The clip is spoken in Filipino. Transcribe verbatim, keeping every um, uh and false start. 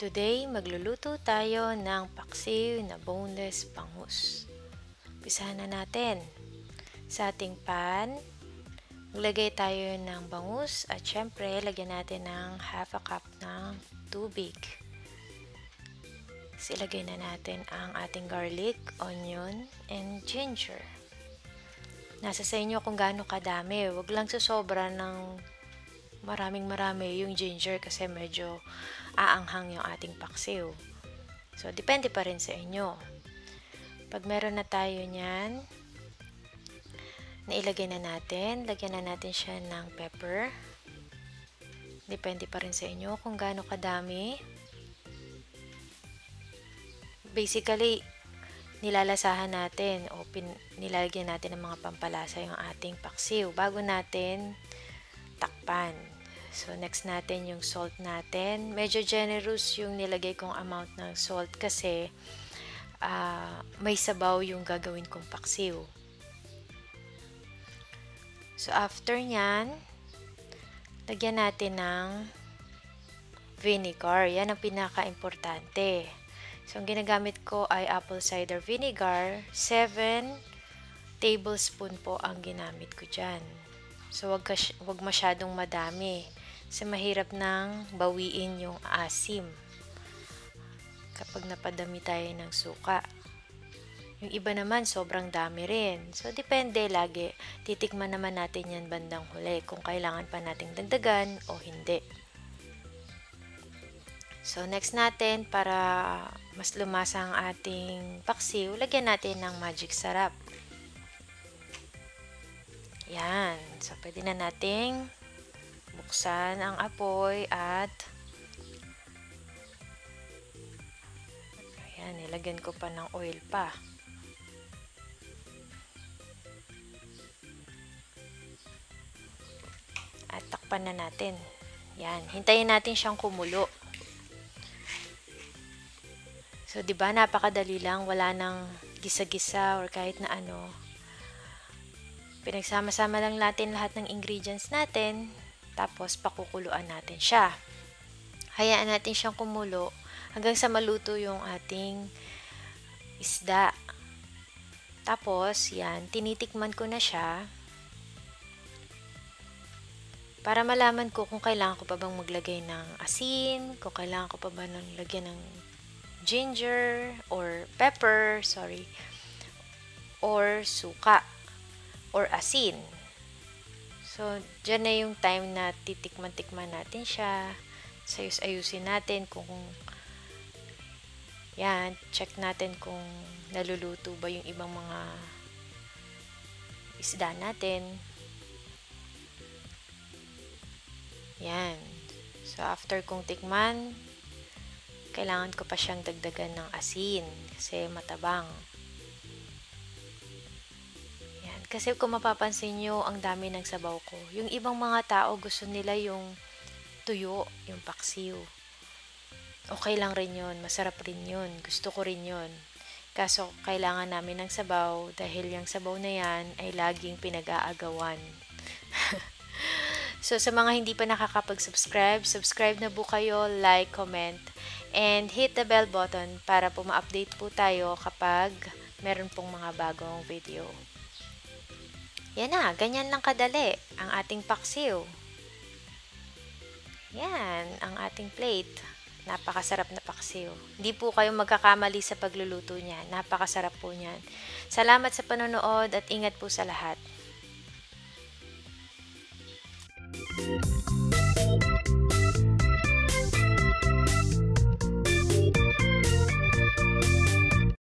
Today, magluluto tayo ng paksiw na boneless bangus. Umpisahan na natin. Sa ating pan, maglagay tayo ng bangus at syempre, lagyan natin ng half a cup ng tubig. Ilagay na natin ang ating garlic, onion, and ginger. Nasa sa inyo kung gaano kadami. Huwag lang susobra ng maraming marami yung ginger kasi medyo aanghang yung ating paksiw. So, depende pa rin sa inyo. Pag meron na tayo nyan, nailagay na natin. Lagyan na natin siya ng pepper. Depende pa rin sa inyo kung gaano kadami. Basically, nilalasahan natin o nilalagyan natin ng mga pampalasa yung ating paksiw bago natin takpan. So, next natin yung salt natin. Medyo generous yung nilagay kong amount ng salt kasi uh, may sabaw yung gagawin kong paksiw. So, after nyan, lagyan natin ng vinegar. Yan ang pinaka-importante. So, ang ginagamit ko ay apple cider vinegar. seven tablespoon po ang ginamit ko dyan. So, wag, wag masyadong madami. Kasi mahirap nang bawiin yung asim. Kapag napadami tayo ng suka. Yung iba naman, sobrang dami rin. So, depende lagi. Titikman naman natin yan bandang huli. Kung kailangan pa nating dagdagan o hindi. So, next natin, para mas lumasa ang ating paksiw, lagyan natin ng magic sarap. Yan. So, pwede na nating buksan ang apoy at ayan, nilagyan ko pa ng oil pa. At takpan na natin. Yan. Hintayin natin siyang kumulo. So, diba, napakadali lang, wala nang gisa-gisa or kahit na ano. Pinagsama-sama lang natin lahat ng ingredients natin, tapos pakukuluan natin siya. Hayaan natin siyang kumulo hanggang sa maluto yung ating isda. Tapos, yan, tinitikman ko na siya para malaman ko kung kailangan ko pa bang maglagay ng asin, kung kailangan ko pa ba ng lagyan ng ginger or pepper, sorry, or suka or asin. So, dyan na yung time na titikman-tikman natin siya. Sayus-ayusin natin kung yan, check natin kung naluluto ba yung ibang mga isda natin. Yan. So, after kong tikman, kailangan ko pa siyang dagdagan ng asin kasi matabang. Yan. Kasi kung mapapansin nyo, ang dami ng sabaw ko. Yung ibang mga tao, gusto nila yung tuyo, yung paksiw. Okay lang rin yun. Masarap rin yun. Gusto ko rin yun. Kaso, kailangan namin ng sabaw dahil yung sabaw na yan ay laging pinag-aagawan. So, sa mga hindi pa nakakapag-subscribe, subscribe na po kayo, like, comment, and hit the bell button para po ma-update po tayo kapag meron pong mga bagong video. Yan na, ganyan lang kadali ang ating paksiw. Yan, ang ating plate. Napakasarap na paksiw. Hindi po kayo magkakamali sa pagluluto niya. Napakasarap po niyan. Salamat sa panonood at ingat po sa lahat.